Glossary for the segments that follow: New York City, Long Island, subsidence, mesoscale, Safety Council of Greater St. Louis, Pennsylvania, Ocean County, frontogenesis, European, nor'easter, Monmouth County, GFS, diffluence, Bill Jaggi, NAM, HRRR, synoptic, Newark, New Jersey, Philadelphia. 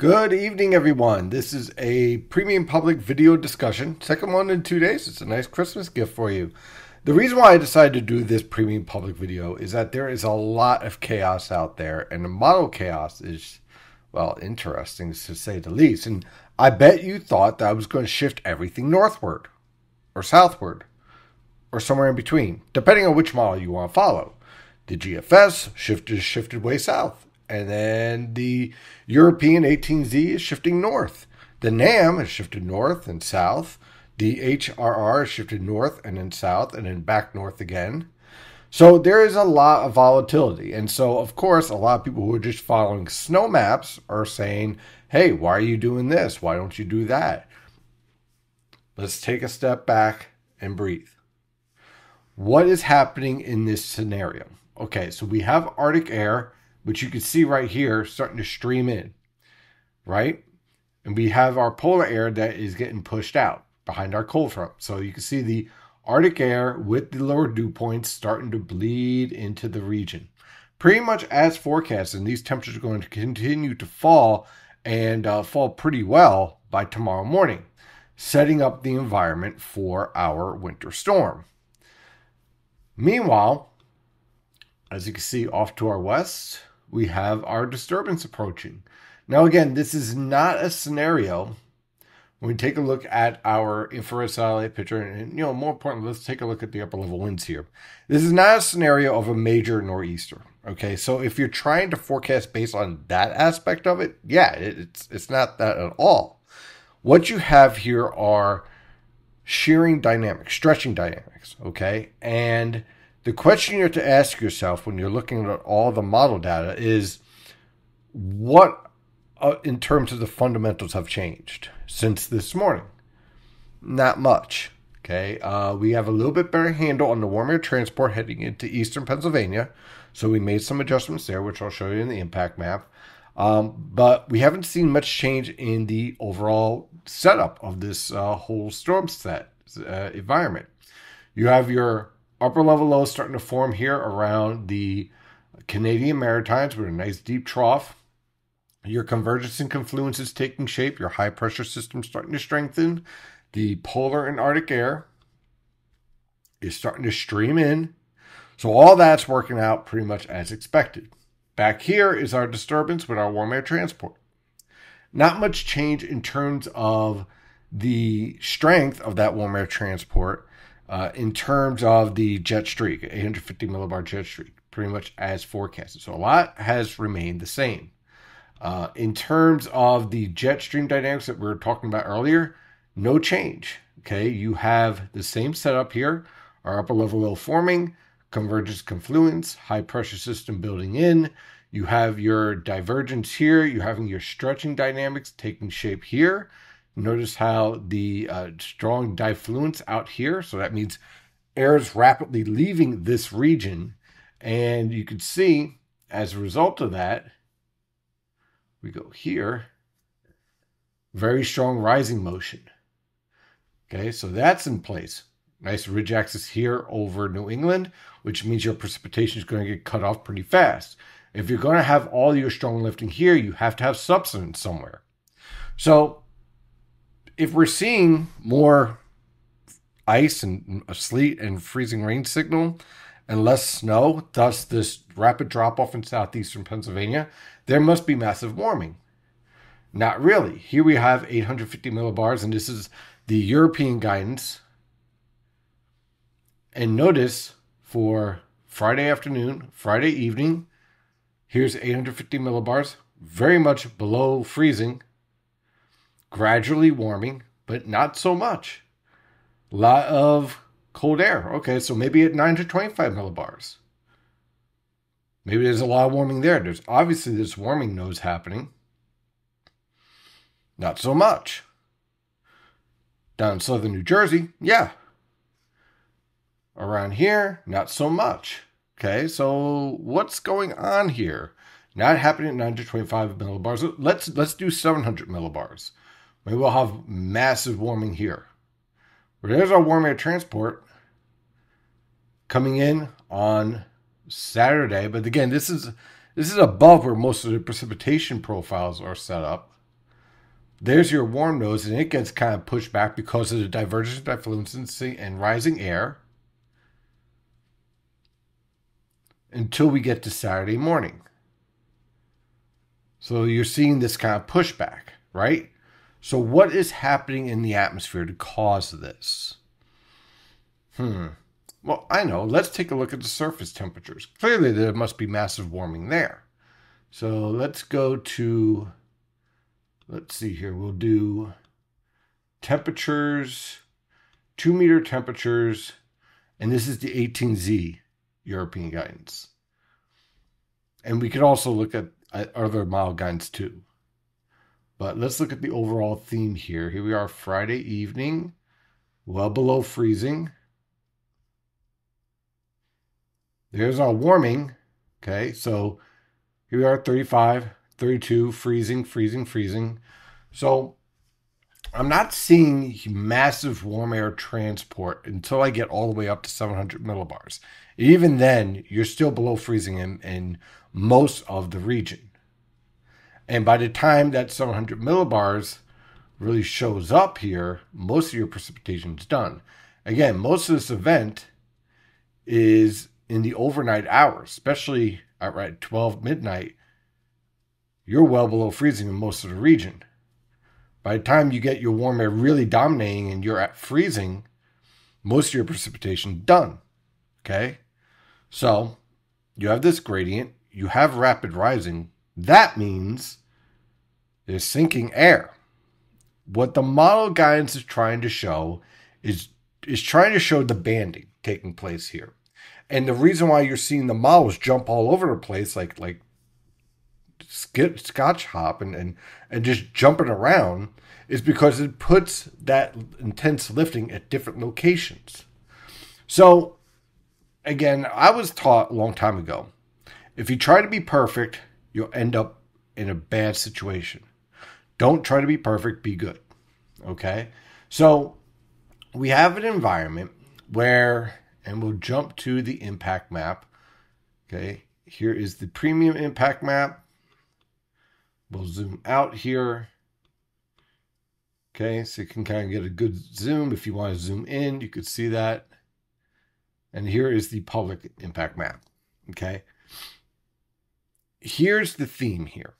Good evening, everyone. This is a premium public video discussion. Second one in 2 days. It's a nice Christmas gift for you. The reason why I decided to do this premium public video is that there is a lot of chaos out there, and the model chaos is, well, interesting to say the least. And I bet you thought that I was going to shift everything northward or southward or somewhere in between, depending on which model you want to follow. The GFS shifted way south. And then the European 18Z is shifting north. The NAM has shifted north and south. The HRRR has shifted north and then south and then back north again. So there is a lot of volatility. And so, of course, a lot of people who are just following snow maps are saying, hey, why are you doing this? Why don't you do that? Let's take a step back and breathe. What is happening in this scenario? Okay, so we have Arctic air, which you can see right here starting to stream in, right? And we have our polar air that is getting pushed out behind our cold front. So you can see the Arctic air with the lower dew points starting to bleed into the region. Pretty much as forecast, and these temperatures are going to continue to fall and fall pretty well by tomorrow morning, setting up the environment for our winter storm. Meanwhile, as you can see off to our west, we have our disturbance approaching. Now again, this is not a scenario. When we take a look at our infrared satellite picture, and more importantly, let's take a look at the upper level winds here. This is not a scenario of a major nor'easter. Okay, so if you're trying to forecast based on that aspect of it, yeah, it's not that at all. What you have here are shearing dynamics, stretching dynamics, okay? And the question you have to ask yourself when you're looking at all the model data is what, in terms of the fundamentals, have changed since this morning? Not much, okay? We have a little bit better handle on the warm air transport heading into eastern Pennsylvania, so we made some adjustments there, which I'll show you in the impact map. But we haven't seen much change in the overall setup of this whole storm set environment. You have your upper level lows starting to form here around the Canadian Maritimes with a nice deep trough. Your convergence and confluence is taking shape. Your high pressure system starting to strengthen. The polar and Arctic air is starting to stream in. So all that's working out pretty much as expected. Back here is our disturbance with our warm air transport. Not much change in terms of the strength of that warm air transport. In terms of the jet streak, 850 millibar jet streak, pretty much as forecasted. So a lot has remained the same. In terms of the jet stream dynamics that we were talking about earlier, no change. Okay, you have the same setup here. Our upper level low forming, convergence confluence, high pressure system building in. You have your divergence here. You're having your stretching dynamics taking shape here. Notice how the strong diffluence out here, so that means air is rapidly leaving this region. And you can see, as a result of that, we go here, very strong rising motion. Okay, so that's in place. Nice ridge axis here over New England, which means your precipitation is going to get cut off pretty fast. If you're going to have all your strong lifting here, you have to have subsidence somewhere. So if we're seeing more ice and sleet and freezing rain signal and less snow, thus this rapid drop-off in southeastern Pennsylvania, there must be massive warming. Not really. Here we have 850 millibars, and this is the European guidance. And notice for Friday afternoon, Friday evening, here's 850 millibars, very much below freezing. Gradually warming, but not so much. A lot of cold air. Okay, so maybe at 925 millibars. Maybe there's a lot of warming there. There's obviously this warming nose happening. Not so much. Down in southern New Jersey, yeah. Around here, not so much. Okay, so what's going on here? Not happening at 925 millibars. Let's do 700 millibars. Maybe we'll have massive warming here. But there's our warm air transport coming in on Saturday. But again, this is above where most of the precipitation profiles are set up. There's your warm nose, and it gets kind of pushed back because of the divergence of effluency and rising air until we get to Saturday morning. So you're seeing this kind of pushback, right? So what is happening in the atmosphere to cause this? Well, I know. Let's take a look at the surface temperatures. Clearly, there must be massive warming there. So let's go to, let's see here. We'll do temperatures, 2-meter temperatures, and this is the 18Z European guidance. And we could also look at other mile guidance too. But let's look at the overall theme here. Here we are Friday evening, well below freezing. There's our warming. Okay, so here we are 35, 32, freezing, freezing, freezing. So I'm not seeing massive warm air transport until I get all the way up to 700 millibars. Even then, you're still below freezing in most of the region. And by the time that 700 millibars really shows up here, most of your precipitation is done. Again, most of this event is in the overnight hours, especially at right 12 midnight. You're well below freezing in most of the region. By the time you get your warm air really dominating and you're at freezing, most of your precipitation is done. Okay? So you have this gradient. You have rapid rising. That means there's sinking air. What the model guidance is trying to show is trying to show the banding taking place here. And the reason why you're seeing the models jump all over the place like scotch hop and just jumping around is because it puts that intense lifting at different locations. So, again, I was taught a long time ago, if you try to be perfect, you'll end up in a bad situation. Don't try to be perfect, be good. Okay? So we have an environment where, and we'll jump to the impact map. Okay? Here is the premium impact map. We'll zoom out here. Okay? So you can kind of get a good zoom. If you want to zoom in, you could see that. And here is the public impact map. Okay? Here's the theme here.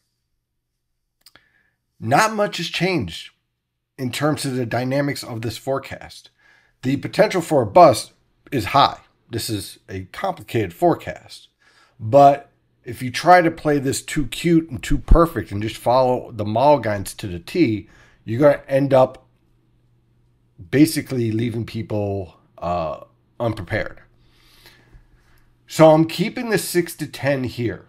Not much has changed in terms of the dynamics of this forecast. The potential for a bust is high. This is a complicated forecast. But if you try to play this too cute and too perfect and just follow the model guidance to the T, you're going to end up basically leaving people unprepared. So I'm keeping the 6 to 10 here,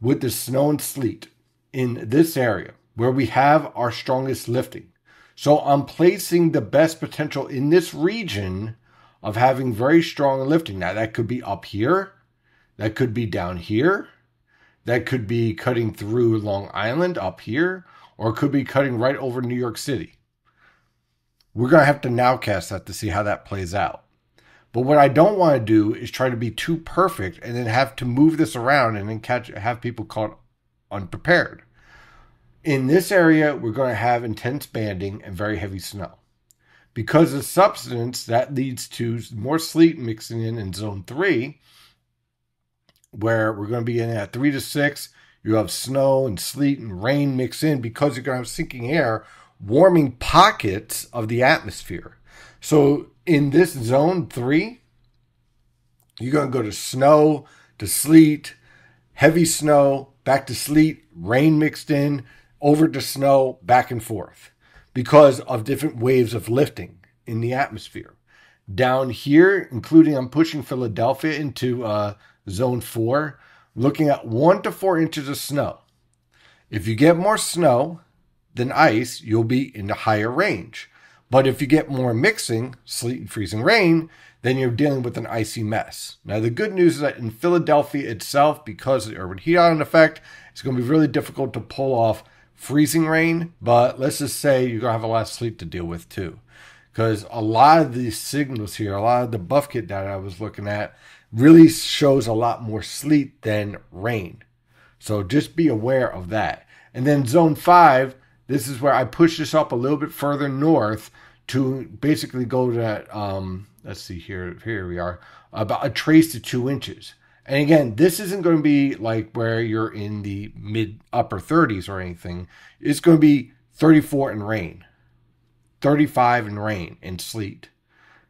with the snow and sleet in this area where we have our strongest lifting. So I'm placing the best potential in this region of having very strong lifting. Now that could be up here. That could be down here. That could be cutting through Long Island up here, or it could be cutting right over New York City. We're going to have to nowcast that to see how that plays out. But what I don't want to do is try to be too perfect and then have to move this around and then have people caught unprepared. In this area, we're going to have intense banding and very heavy snow. Because of subsidence, that leads to more sleet mixing in zone 3, where we're going to be in at 3 to 6. You have snow and sleet and rain mix in because you're going to have sinking air warming pockets of the atmosphere. So in this zone 3, you're going to go to snow, to sleet, heavy snow, back to sleet, rain mixed in, over to snow, back and forth because of different waves of lifting in the atmosphere. Down here, including I'm pushing Philadelphia into zone 4, looking at 1 to 4 inches of snow. If you get more snow than ice, you'll be in the higher range. But if you get more mixing, sleet and freezing rain, then you're dealing with an icy mess. Now, the good news is that in Philadelphia itself, because of the urban heat island effect, it's going to be really difficult to pull off freezing rain. But let's just say you're going to have a lot of sleet to deal with too. Because a lot of these signals here, a lot of the buff kit data I was looking at, really shows a lot more sleet than rain. So just be aware of that. And then zone 5, this is where I push this up a little bit further north to basically go to, let's see here, here we are, about a trace to 2 inches. And again, this isn't going to be like where you're in the mid upper 30s or anything. It's going to be 34 in rain, 35 in rain and sleet.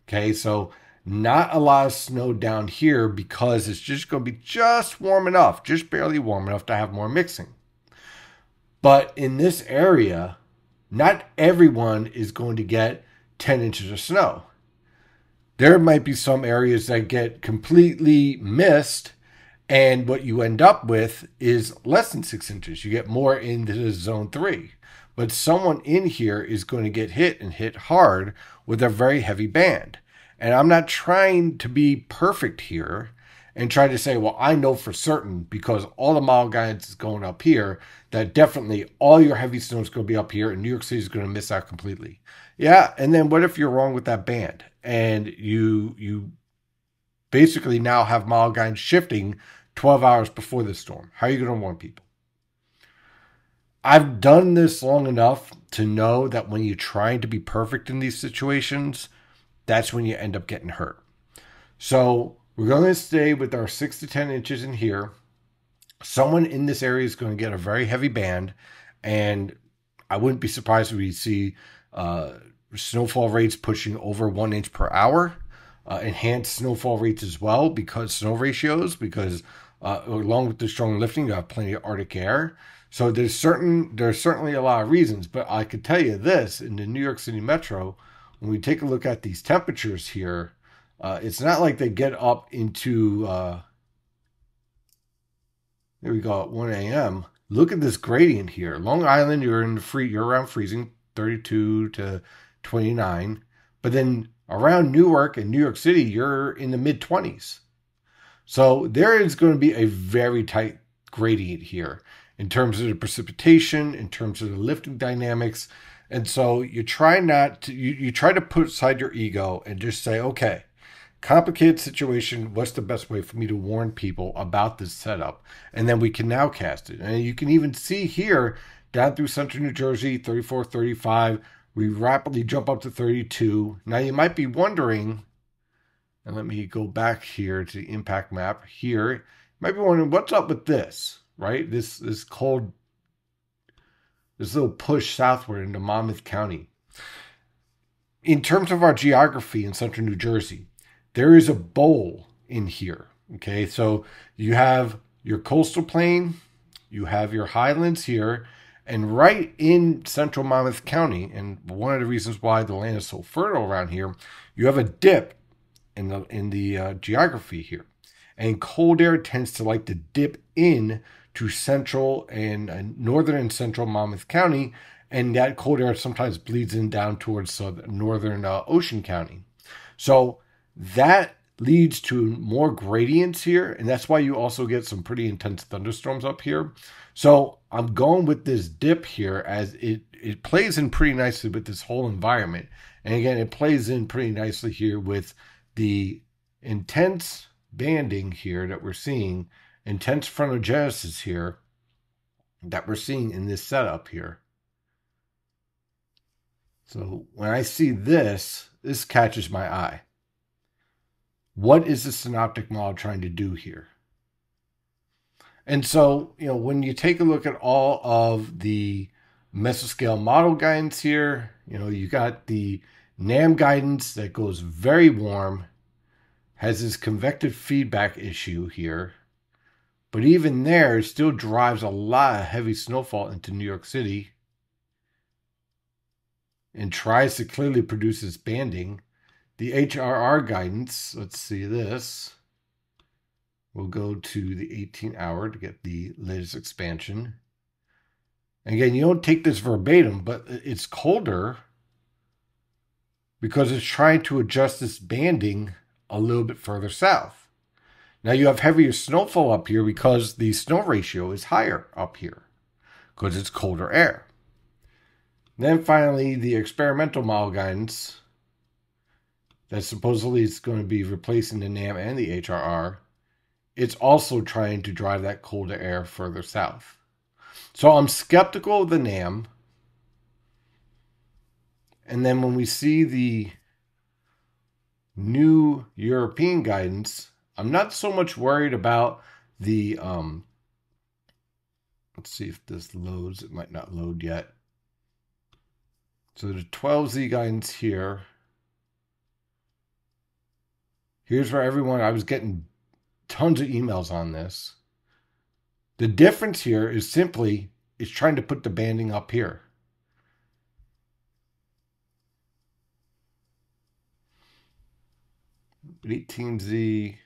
Okay, so not a lot of snow down here because it's just going to be just warm enough, just barely warm enough to have more mixing. But in this area, not everyone is going to get 10 inches of snow. There might be some areas that get completely missed, and what you end up with is less than 6 inches. You get more into zone 3. But someone in here is going to get hit and hit hard with a very heavy band. And I'm not trying to be perfect here and try to say, well, I know for certain because all the model guidance is going up here that definitely all your heavy snow is going to be up here and New York City is going to miss out completely. Yeah, and then what if you're wrong with that band? And you basically now have model guidance shifting 12 hours before the storm. How are you going to warn people? I've done this long enough to know that when you're trying to be perfect in these situations, that's when you end up getting hurt. So we're going to stay with our 6 to 10 inches in here. Someone in this area is going to get a very heavy band, and I wouldn't be surprised if we see snowfall rates pushing over 1 inch per hour, enhanced snowfall rates as well, because snow ratios, because along with the strong lifting, you have plenty of Arctic air. So there's certainly a lot of reasons, but I could tell you this, in the New York City metro, when we take a look at these temperatures here, it's not like they get up into, there we go, at 1 a.m. Look at this gradient here. Long Island, you're in the you're around freezing, 32 to 29. But then around Newark and New York City, you're in the mid-20s. So there is going to be a very tight gradient here in terms of the precipitation, in terms of the lifting dynamics. And so you try not to, you try to put aside your ego and just say, okay, complicated situation, what's the best way for me to warn people about this setup? And then we can now cast it. And you can even see here, down through central New Jersey, 34, 35, we rapidly jump up to 32. Now you might be wondering, and let me go back here to the impact map here, you might be wondering what's up with this, right? This cold, this little push southward into Monmouth County. In terms of our geography in central New Jersey, there is a bowl in here, okay? So you have your coastal plain, you have your highlands here, and right in central Monmouth County, and one of the reasons why the land is so fertile around here, you have a dip in the geography here. And cold air tends to like to dip in to central and northern and central Monmouth County, and that cold air sometimes bleeds in down towards southern, northern Ocean County. So that leads to more gradients here, and that's why you also get some pretty intense thunderstorms up here. So I'm going with this dip here as it plays in pretty nicely with this whole environment. And again, it plays in pretty nicely here with the intense banding here that we're seeing, intense frontogenesis here that we're seeing in this setup here. So when I see this, this catches my eye. What is the synoptic model trying to do here? And so, you know, when you take a look at all of the mesoscale model guidance here, you know, you got the NAM guidance that goes very warm, has this convective feedback issue here. But even there, it still drives a lot of heavy snowfall into New York City and tries to clearly produce this banding. The HRRR guidance, let's see this. We'll go to the 18-hour to get the latest expansion. And again, you don't take this verbatim, but it's colder because it's trying to adjust this banding a little bit further south. Now you have heavier snowfall up here because the snow ratio is higher up here because it's colder air. Then finally, the experimental model guidance that supposedly is going to be replacing the NAM and the HRR, it's also trying to drive that colder air further south. So I'm skeptical of the NAM. And then when we see the new European guidance, I'm not so much worried about the, let's see if this loads. It might not load yet. So the 12Z guidance here. Here's where everyone, I was getting tons of emails on this. The difference here is simply it's trying to put the banding up here. But 18Z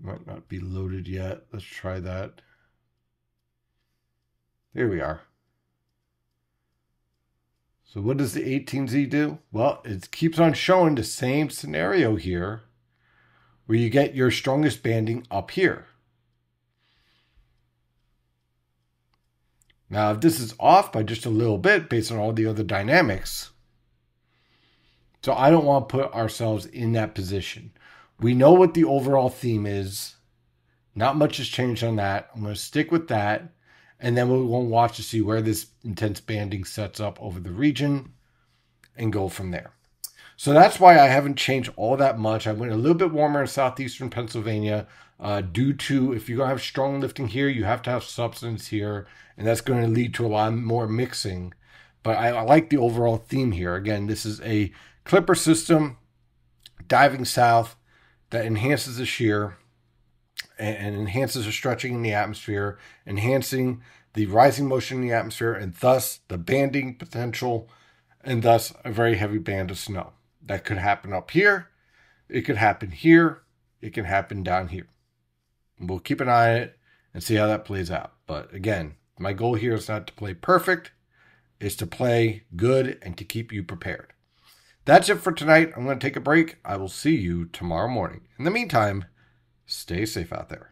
might not be loaded yet. Let's try that. There we are. So what does the 18Z do? Well, it keeps on showing the same scenario here where you get your strongest banding up here. Now, if this is off by just a little bit based on all the other dynamics, so I don't want to put ourselves in that position. We know what the overall theme is. Not much has changed on that. I'm going to stick with that. And then we'll watch to see where this intense banding sets up over the region and go from there. So that's why I haven't changed all that much. I went a little bit warmer in southeastern Pennsylvania due to, if you're going to have strong lifting here, you have to have substance here. And that's going to lead to a lot more mixing. But I like the overall theme here. Again, this is a clipper system diving south that enhances the shear and enhances the stretching in the atmosphere, enhancing the rising motion in the atmosphere, and thus the banding potential, and thus a very heavy band of snow. That could happen up here. It could happen here. It can happen down here. And we'll keep an eye on it and see how that plays out. But again, my goal here is not to play perfect. It's to play good and to keep you prepared. That's it for tonight. I'm going to take a break. I will see you tomorrow morning. In the meantime, stay safe out there.